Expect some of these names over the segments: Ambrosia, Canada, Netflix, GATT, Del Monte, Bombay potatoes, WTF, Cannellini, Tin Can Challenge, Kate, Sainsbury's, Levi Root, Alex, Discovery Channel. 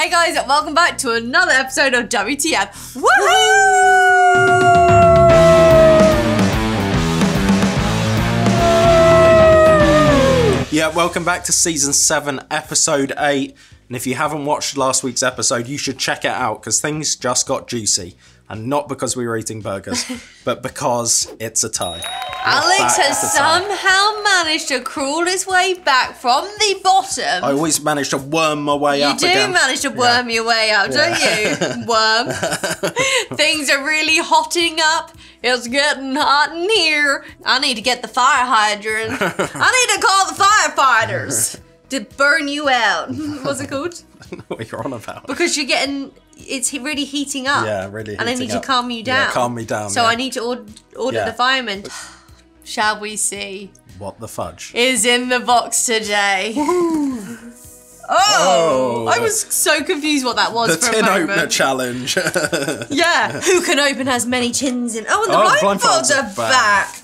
Hey guys, welcome back to another episode of WTF. Woohoo! Yeah, welcome back to season 7, episode 8. And if you haven't watched last week's episode, you should check it out because things just got juicy. And not because we were eating burgers, but because it's a tie. Alex has somehow managed to crawl his way back from the bottom. I always manage to worm my way up again. You do manage to worm your way up, don't you? Worm. Things are really hotting up. It's getting hot in here. I need to get the fire hydrant. I need to call the firefighters to burn you out. What's it called? I don't know what you're on about. Because you're getting... It's really heating up. Yeah, really. And I need to calm you down. Yeah, calm me down. So I need to order the fireman. Shall we see what the fudge is in the box today? Oh, I was so confused what that was. The for tin a opener challenge. Yeah, who can open as many tins in? Oh, and the blindfolds are back.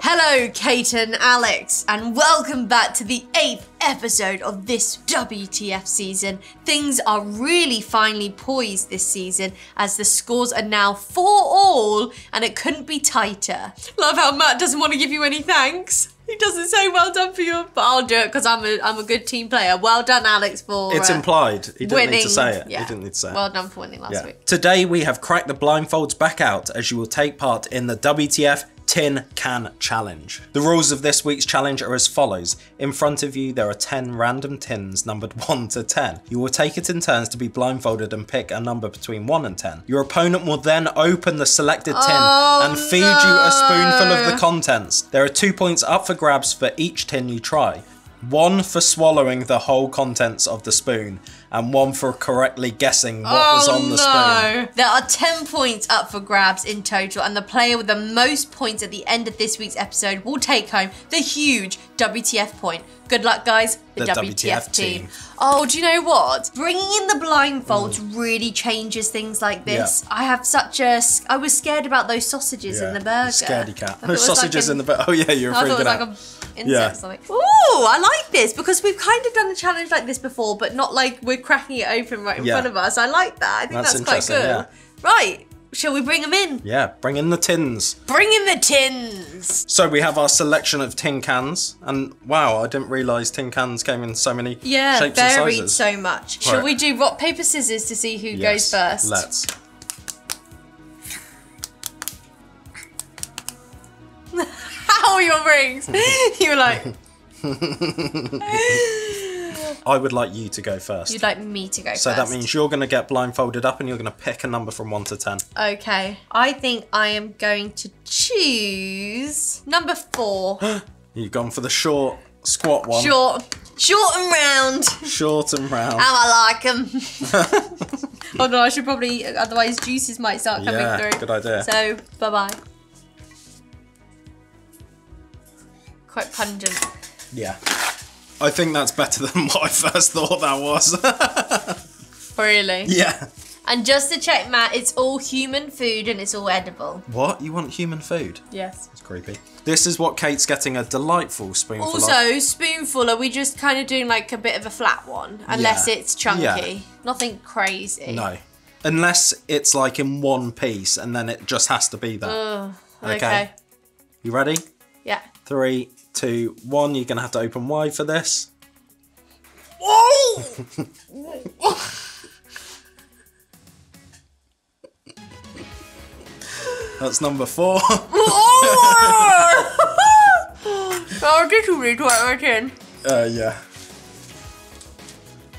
Hello, Kate and Alex, and welcome back to the 8th episode of this WTF season. Things are really finely poised this season as the scores are now 4-all and it couldn't be tighter. Love how Matt doesn't want to give you any thanks. He doesn't say well done for you, but I'll do it because I'm a good team player. Well done, Alex, for winning. It's implied. He didn't need to say it. Yeah. He didn't need to say it. Well done for winning last week. Today we have cracked the blindfolds back out as you will take part in the WTF Tin Can Challenge. The rules of this week's challenge are as follows. In front of you there are 10 random tins numbered 1 to 10. You will take it in turns to be blindfolded and pick a number between 1 and 10. Your opponent will then open the selected tin and feed you a spoonful of the contents. There are 2 points up for grabs for each tin you try. 1 for swallowing the whole contents of the spoon and 1 for correctly guessing what was on the spoon. There are 10 points up for grabs in total and the player with the most points at the end of this week's episode will take home the huge WTF point. Good luck, guys. The WTF team. Oh, do you know what? Bringing in the blindfolds really changes things like this. Yeah. I have such a... I was scared about those sausages in the burger. Scaredy cat. No sausages like in the burger. Oh, yeah, you're freaking out. I thought it was like an insect or something. Ooh, I like this because we've kind of done a challenge like this before, but not like we're cracking it open right in front of us. I like that. I think that's quite good. Yeah. Right. Shall we bring them in? Yeah, bring in the tins. Bring in the tins! So we have our selection of tin cans, and wow, I didn't realise tin cans came in so many shapes and sizes. Yeah, varied so much. Shall we do rock, paper, scissors to see who goes first? Let's. How are your rings? You were like... I would like you to go first. You'd like me to go first. So that means you're going to get blindfolded up and you're going to pick a number from 1 to 10. Okay. I think I am going to choose number 4. You've gone for the short, squat one. Short and round. Short and round. How I like them. Oh no, I should probably, otherwise juices might start coming through. Good idea. So, bye-bye. Quite pungent. Yeah. I think that's better than what I first thought that was. Really? Yeah. And just to check, Matt, it's all human food and it's all edible. What? You want human food? Yes. It's creepy. This is what Kate's getting a delightful spoonful of. Also, spoonful, are we just kind of doing like a bit of a flat one? Unless it's chunky. Yeah. Nothing crazy. No. Unless it's like in one piece and then it just has to be that. Okay. You ready? Yeah. 3, 2, 1, you're gonna have to open wide for this. Whoa! That's number 4. Oh, did you read what I can? Yeah.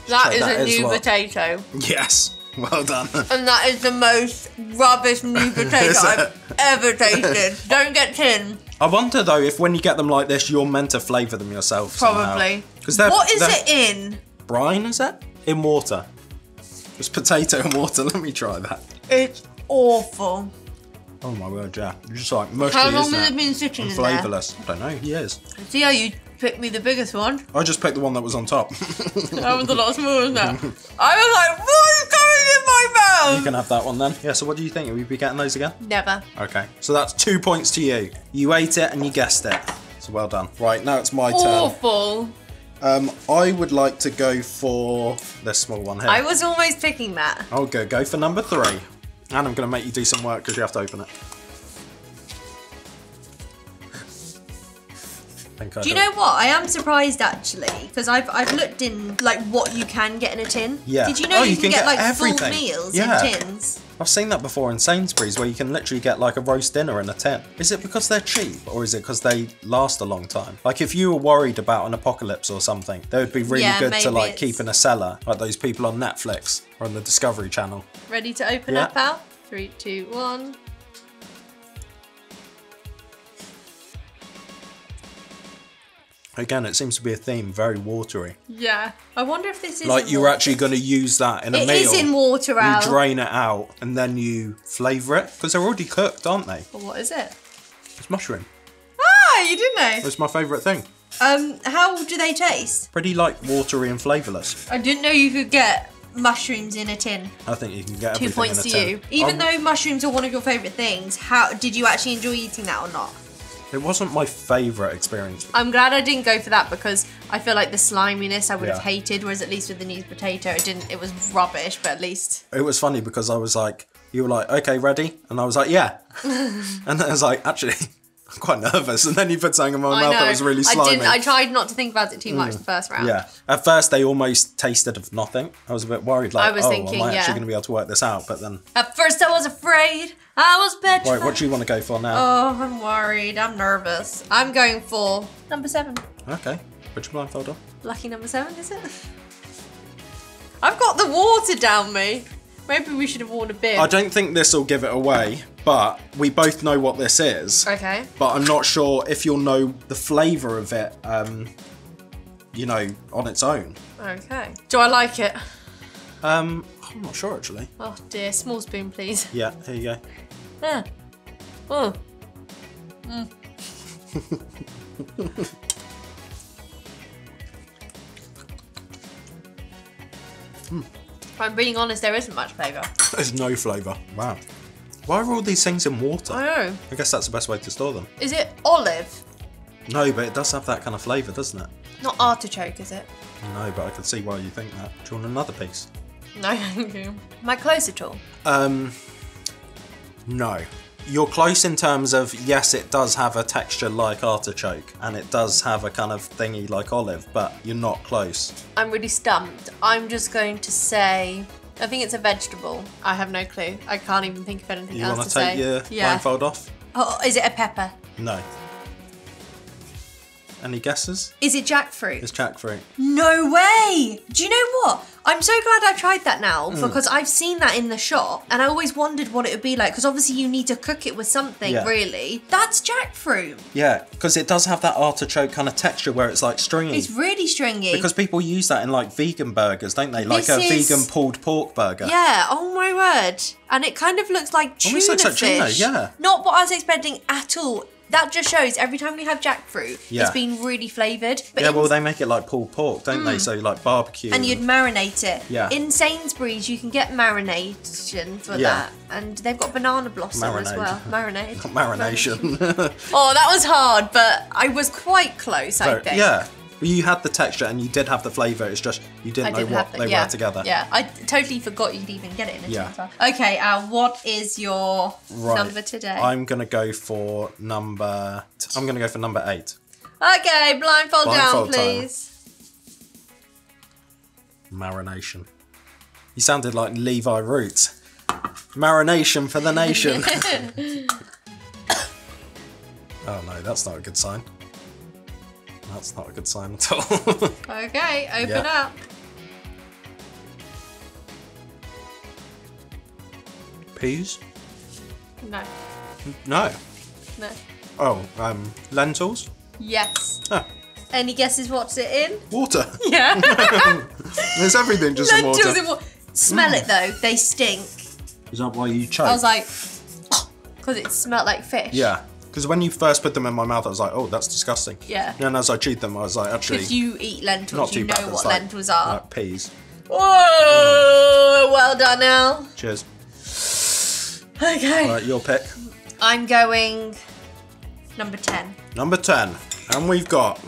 That is a new potato. Yes. Well done. And that is the most rubbish new potato I've ever tasted. Don't get tin. I wonder though if when you get them like this, you're meant to flavour them yourself. Probably. What is it in? Brine, is it? In water. It's potato and water. Let me try that. It's awful. Oh my word, yeah. It's just like mushy, isn't it? How long has it been sitting in there? Flavourless. I don't know, years. See how you picked me the biggest one? I just picked the one that was on top. That was a lot smaller than that. I was like, what is going in my mouth? You can have that one then. Yeah, so what do you think? Will we be getting those again? Never. Okay, so that's 2 points to you. You ate it and you guessed it. So well done. Right, now it's my turn. Awful. I would like to go for this small one here. I was almost picking that. I'll go for number 3. And I'm going to make you do some work because you have to open it. Do you know what? I am surprised actually, because I've looked in like what you can get in a tin. Yeah. Did you know you can get like everything. Full meals in tins? I've seen that before in Sainsbury's where you can literally get like a roast dinner in a tin. Is it because they're cheap or is it because they last a long time? Like if you were worried about an apocalypse or something, they would be really good to like keep in a cellar, like those people on Netflix or on the Discovery Channel. Ready to open up, pal? 3, 2, 1. Again, it seems to be a theme, very watery. Yeah. I wonder if this is like you're actually going to use that in a meal. It is in water, Al. You drain it out and then you flavour it. Because they're already cooked, aren't they? Well, what is it? It's mushroom. Ah, you didn't know. It's my favourite thing. How do they taste? Pretty like watery and flavourless. I didn't know you could get mushrooms in a tin. I think you can get everything in a tin. 2 points to you. Even though mushrooms are one of your favourite things, how did you actually enjoy eating that or not? It wasn't my favourite experience. I'm glad I didn't go for that because I feel like the sliminess I would have hated, whereas at least with the new potato, it was rubbish, but at least. It was funny because I was like, you were like, okay, ready? And I was like, yeah. And then I was like, actually, I'm quite nervous. And then you put something in my mouth that was really slimy. I tried not to think about it too much the first round. Yeah. At first, they almost tasted of nothing. I was a bit worried, like, thinking, am I actually going to be able to work this out? But then. At first, I was afraid. I was petrified. Right, what do you want to go for now? Oh, I'm worried. I'm nervous. I'm going for number 7. Okay. Put your blindfold on. Lucky number 7, is it? I've got the water down me. Maybe we should have worn a bib. I don't think this will give it away, but we both know what this is. Okay. But I'm not sure if you'll know the flavour of it, you know, on its own. Okay. Do I like it? I'm not sure, actually. Oh, dear. Small spoon, please. Yeah, here you go. Yeah. Oh. Mm. Mm. If I'm being honest, there isn't much flavour. There's no flavour. Wow. Why are all these things in water? I know. I guess that's the best way to store them. Is it olive? No, but it does have that kind of flavour, doesn't it? Not artichoke, is it? No, but I can see why you think that. Do you want another piece? No, thank you. Am I close at all? No. You're close in terms of, yes, it does have a texture like artichoke and it does have a kind of thingy like olive, but you're not close. I'm really stumped. I'm just going to say, I think it's a vegetable. I have no clue. I can't even think of anything else to say. You want to take your blindfold off? Oh, is it a pepper? No. Any guesses? Is it jackfruit? It's jackfruit. No way! Do you know what? I'm so glad I tried that now because I've seen that in the shop and I always wondered what it would be like because obviously you need to cook it with something, really. That's jackfruit. Yeah, because it does have that artichoke kind of texture where it's like stringy. It's really stringy. Because people use that in like vegan burgers, don't they? Like vegan pulled pork burger. Yeah, oh my word. And it kind of looks like tuna fish. Almost looks like tuna, yeah. Not what I was expecting at all. That just shows every time we have jackfruit, it's been really flavoured. Yeah, well, they make it like pulled pork, don't they? So like barbecue. And you'd marinate it. Yeah. In Sainsbury's, you can get marination for that. And they've got banana blossom as well. Marinade. Marination. Oh, that was hard, but I was quite close, I think. Yeah. You had the texture and you did have the flavour, it's just you didn't know what they were together. Yeah, I totally forgot you could even get it in a tin. Okay, what is your number today? I'm going to go for number... I'm going to go for number 8. Okay, blindfold down, please. Marination. You sounded like Levi Root. Marination for the nation. Oh no, that's not a good sign. That's not a good sign at all. Okay, open up. Peas? No. No? No. Oh, lentils? Yes. Oh. Any guesses what's it in? Water. Yeah. There's everything just in water. Smell it though, they stink. Is that why you choked? I was like, because it smelled like fish. Yeah. Because when you first put them in my mouth, I was like, oh, that's disgusting. Yeah. And as I chewed them, I was like, actually. If you eat lentils, not too bad. Know what like, lentils are. Like peas. Whoa! Mm. Well done, Al. Cheers. Okay. All right, your pick. I'm going number 10. Number 10. And we've got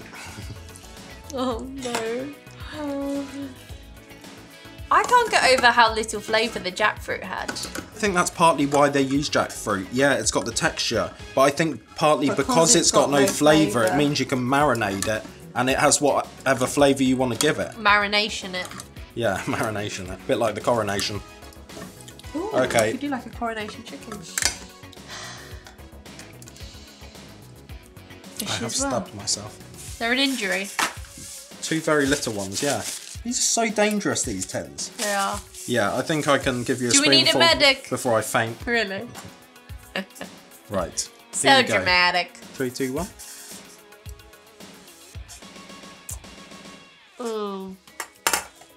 Oh no. Oh. I can't get over how little flavour the jackfruit had. I think that's partly why they use jackfruit. Yeah, it's got the texture, but I think partly because it's got no flavour, it means you can marinate it and it has whatever flavour you want to give it. Marination it. Yeah, marination it. A bit like the coronation. Ooh, okay. You could do like a coronation chicken. I have stabbed myself. They're an injury. Two very little ones, yeah. These are so dangerous, these tins. They are. Yeah, I think I can give you a spoonful. Do we need a medic? Before I faint. Really? Right. So dramatic. 3, 2, 1. Ooh.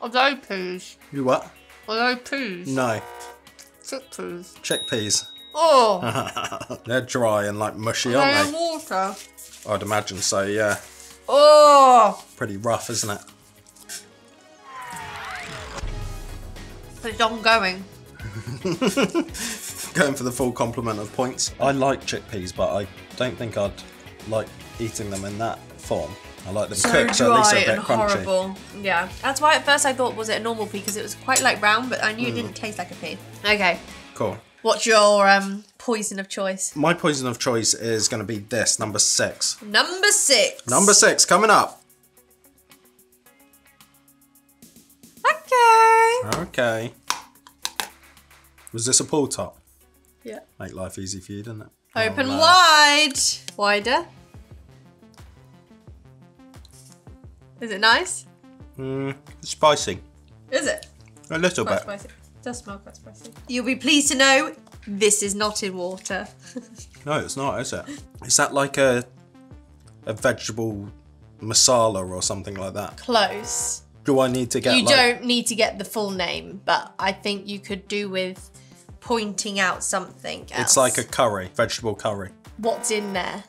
Are they peas? You what? Are they peas? No. Chickpeas. Chickpeas. Oh. They're dry and like mushy, aren't they? Are they in water? I'd imagine so, yeah. Oh. Pretty rough, isn't it? It's ongoing. Going for the full complement of points. I like chickpeas, but I don't think I'd like eating them in that form. I like them cooked, so at least they're a bit crunchy. Horrible. Yeah, that's why at first I thought, was it a normal pea? Because it was quite like round, but I knew it didn't taste like a pea. Okay. Cool. What's your poison of choice? My poison of choice is going to be this, number 6. Number 6. Number 6 coming up. Okay. Was this a pull top? Yeah. Make life easy for you, didn't it? Open wide. Wider. Is it nice? It's spicy. Is it? A little bit. Spicy. It does smell quite spicy. You'll be pleased to know this is not in water. No, it's not, is it? Is that like a vegetable masala or something like that? Close. Do I need to get? You don't need to get the full name, but I think you could do with pointing out something else. It's like a curry, vegetable curry. What's in there?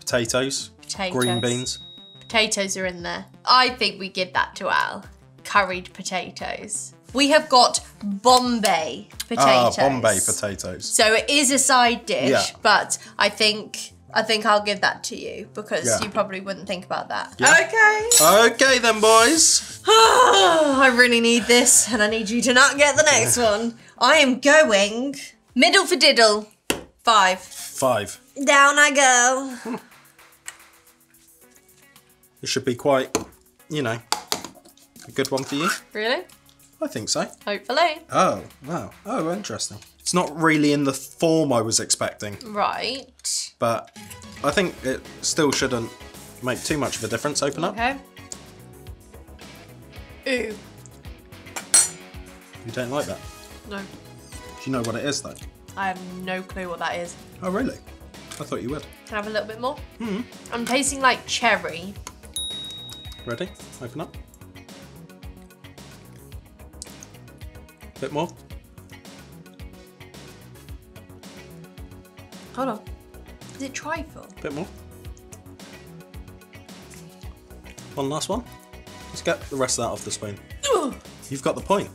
Potatoes. Potatoes. Green beans. Potatoes are in there. I think we give that to Al. Curried potatoes. We have got Bombay potatoes. Ah, Bombay potatoes. So it is a side dish, but I think I'll give that to you because you probably wouldn't think about that. Yeah. Okay. Okay then, boys. I really need this and I need you to not get the next one. I am going middle for diddle. 5. 5. Down I go. This should be quite, you know, a good one for you. Really? I think so. Hopefully. Oh, wow. Oh, interesting. It's not really in the form I was expecting. Right. But I think it still shouldn't make too much of a difference. Open up. Okay. Ooh. You don't like that? No. Do you know what it is though? I have no clue what that is. Oh really? I thought you would. Can I have a little bit more? Mm-hmm. I'm tasting like cherry. Ready? Open up. A bit more. Hold on. Is it trifle? A bit more. One last one. Just get the rest of that off the spoon. Ooh. You've got the point.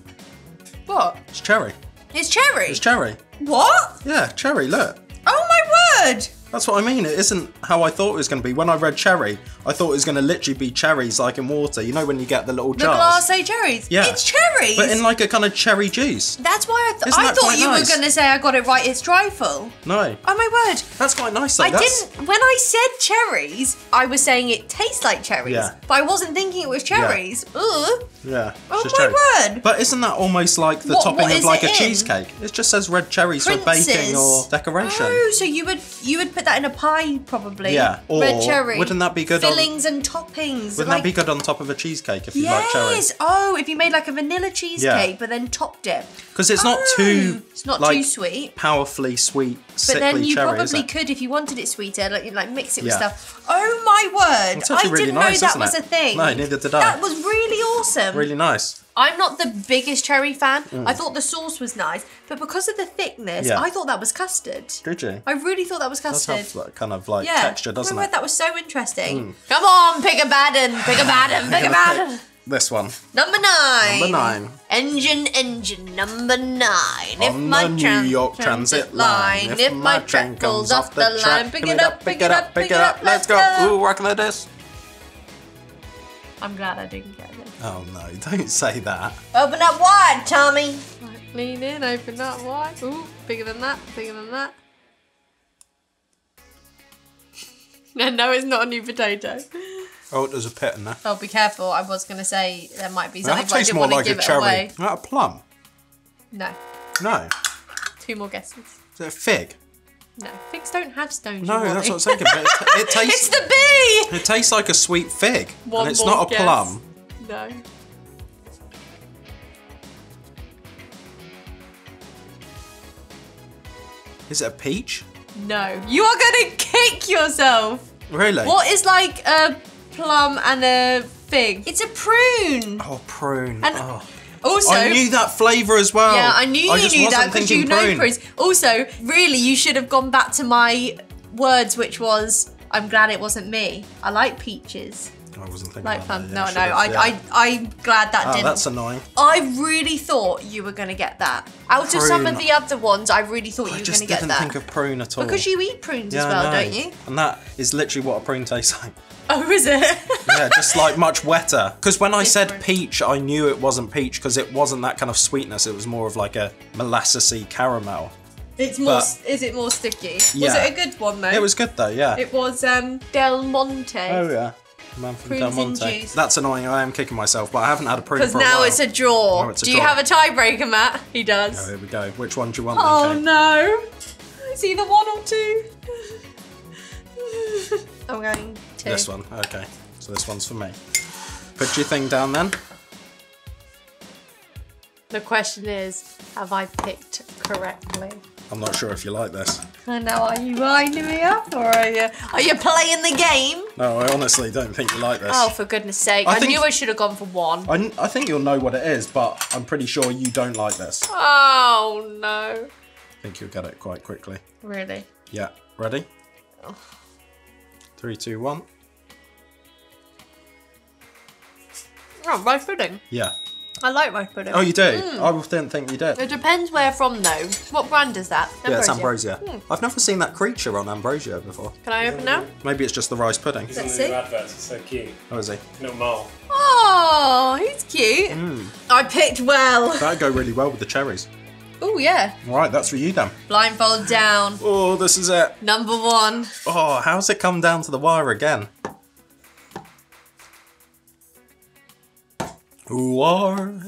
What? It's cherry. It's cherry? It's cherry. What? Yeah, cherry, look. Oh my word! That's what I mean. It isn't how I thought it was going to be. When I read cherry, I thought it was going to literally be cherries like in water. You know when you get the little jars? The glass say cherries? Yeah. It's cherries! But in like a kind of cherry juice. That's why I thought you were going to say I got it right, it's trifle. No. Oh my word. That's quite nice though. When I said cherries, I was saying it tastes like cherries. Yeah. But I wasn't thinking it was cherries. Yeah. Ooh. Yeah. Oh my word. But isn't that almost like the topping of like a cheesecake? It just says red cherries for baking or decoration. Oh, so you would put that in a pie probably. Yeah. Or red cherry. Wouldn't that be good fillings and toppings. Wouldn't that be good on top of a cheesecake if you like cherry? Yes. Oh, if you made like a vanilla cheesecake but then topped it. Because it's not too too sweet. Powerfully sweet. But then you probably could, if you wanted it sweeter, like mix it with stuff. Oh my word. I didn't know that was a thing. No, neither did I. That was really awesome. Really nice. I'm not the biggest cherry fan. I thought the sauce was nice, but because of the thickness, I thought that was custard. Did you? I really thought that was custard. It does have that kind of like texture, doesn't it? That was so interesting. Come on, pick a bad one, pick a bad one, pick a bad one. This one. Number 9. Number 9. Engine, number 9. If my New York transit line, if my train goes off the line, pick it up, pick it up, pick it up, let's go. Ooh, rockin' like this. I'm glad I didn't get this. Oh no, don't say that. Open up wide, Tommy. Right, lean in, open up wide. Ooh, bigger than that, bigger than that. No, it's not a new potato. Oh, there's a pit in there. Oh, be careful. I was going to say there might be something, but I didn't want to give it away. That tastes more like a cherry. Is that a plum? No. No? Two more guesses. Is it a fig? No, figs don't have stones. No, that's what I was thinking. But it tastes, it's the bee! It tastes like a sweet fig. One and it's not a guess. Plum. No. Is it a peach? No. You are going to kick yourself. Really? What is like a plum and a fig? It's a prune. Oh, prune. And oh. Also, I knew that flavour as well. Yeah, I knew you knew that because you know prunes. Also, really, you should have gone back to my words, which was, I'm glad it wasn't me. I like peaches. I wasn't thinking like plum. No, no, I'm glad that didn't. That's annoying. I really thought you were going to get that. Out prune. Of some of the other ones, I really thought you were going to get that. I just didn't think of prune at all. Because you eat prunes as well, don't you? And that is literally what a prune tastes like. Oh, is it? Yeah, just like much wetter. Because when I said peach, I knew it wasn't peach because it wasn't that kind of sweetness. It was more of like a molassesy caramel. It's more. Is it more sticky? Yeah. Was it a good one though? It was good though. Yeah. It was Del Monte. Oh yeah. Man from Del Monte. That's annoying. I am kicking myself, but I haven't had a prune for a while. Because now it's a draw. Do you have a tiebreaker, Matt? He does. Oh, here we go. Which one do you want? Oh no! It's either one or two. I'm going two. This one. Okay. So this one's for me. Put your thing down then. The question is, have I picked correctly? I'm not sure if you like this. I know, are you winding me up or are you playing the game? No, I honestly don't think you like this. Oh, for goodness sake. I knew I should have gone for one. I think you'll know what it is, but I'm pretty sure you don't like this. Oh, no. I think you'll get it quite quickly. Really? Yeah. Ready? Oh. 3, 2, 1. Oh, rice pudding. Yeah. I like rice pudding. Oh, you do? Mm. I didn't think you did. It depends where from though. What brand is that? Ambrosia. Yeah, it's Ambrosia. Mm. I've never seen that creature on Ambrosia before. Can I open now? Maybe it's just the rice pudding. He's in the adverts, it's so cute. Oh, is he? No more. Oh, he's cute. Mm. I picked well. That'd go really well with the cherries. Oh, yeah. All right, that's for you then. Blindfold down. Oh, this is it. Number one. Oh, how's it come down to the wire again? Ooh,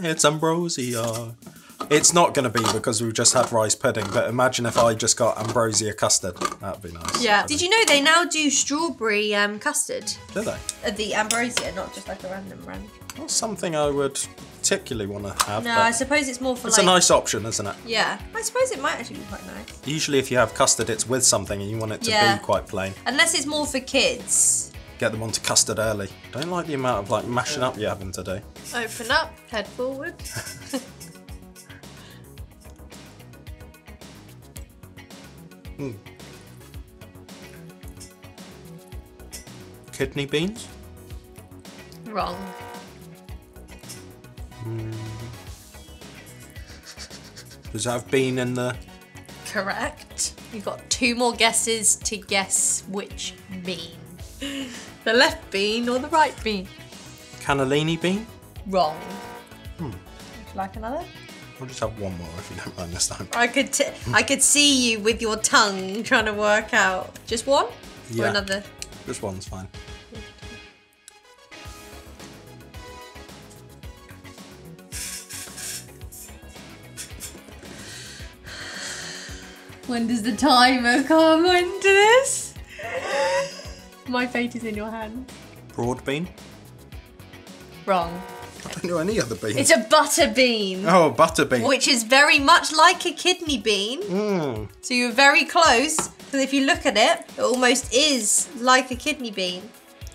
it's Ambrosia. It's not going to be because we've just had rice pudding, but imagine if I just got Ambrosia custard. That'd be nice. Yeah. Did you know they now do strawberry custard? Do they? The Ambrosia, not just like a random brand. Not something I would particularly want to have. No, I suppose it's more for it's like... It's a nice option, isn't it? Yeah. I suppose it might actually be quite nice. Usually if you have custard, it's with something and you want it to be quite plain. Unless it's more for kids. Get them onto custard early. Don't like the amount of like mashing up you're having to do. Open up, head forward. Mm. Kidney beans? Wrong. Mm. Does that have bean in the... Correct. You've got two more guesses to guess which bean. The left bean or the right bean? Cannellini bean? Wrong. Hmm. Would you like another? I'll just have one more if you don't mind this time. I could see you with your tongue trying to work out. Just one? Yeah. Or another? Just one's fine. When does the timer come into this? My fate is in your hand. Broad bean? Wrong. I don't know any other bean. It's a butter bean. Oh, butter bean. Which is very much like a kidney bean. Mm. So you're very close, because if you look at it, it almost is like a kidney bean.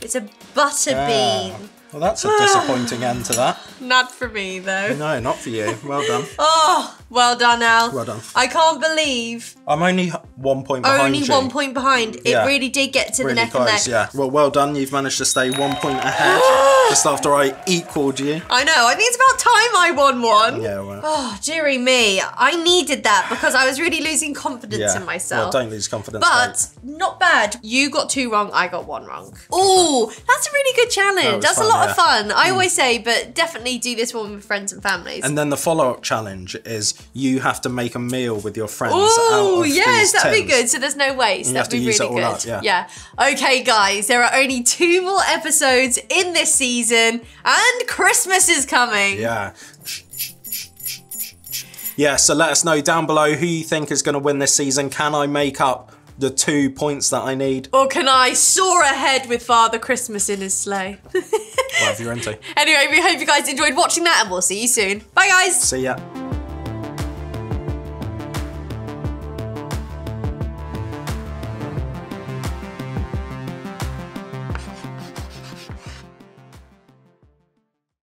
It's a butter bean. Well, that's a disappointing end to that. Not for me, though. No, not for you. Well done. Oh, well done, Al. Well done. I can't believe. I'm only 1 point behind. Only 1 point behind. It really did get to the neck and neck. Yeah. Well done. You've managed to stay 1 point ahead just after I equaled you. I know. I think it's about time I won one. Yeah, well. Oh, dearie me. I needed that because I was really losing confidence in myself. Well, don't lose confidence. But not bad. You got two wrong. I got one wrong. Oh, that's a really good challenge. That's a lot of fun. I always say, but definitely do this one with friends and families. And then the follow-up challenge is you have to make a meal with your friends. Oh, yes, that'd be good. So there's no waste. That'd be really good. Okay, guys, there are only 2 more episodes in this season, and Christmas is coming. Yeah. Yeah, so let us know down below who you think is going to win this season. Can I make up the 2 points that I need? Or can I soar ahead with Father Christmas in his sleigh? Whatever you're into. Anyway, we hope you guys enjoyed watching that, and we'll see you soon. Bye, guys. See ya.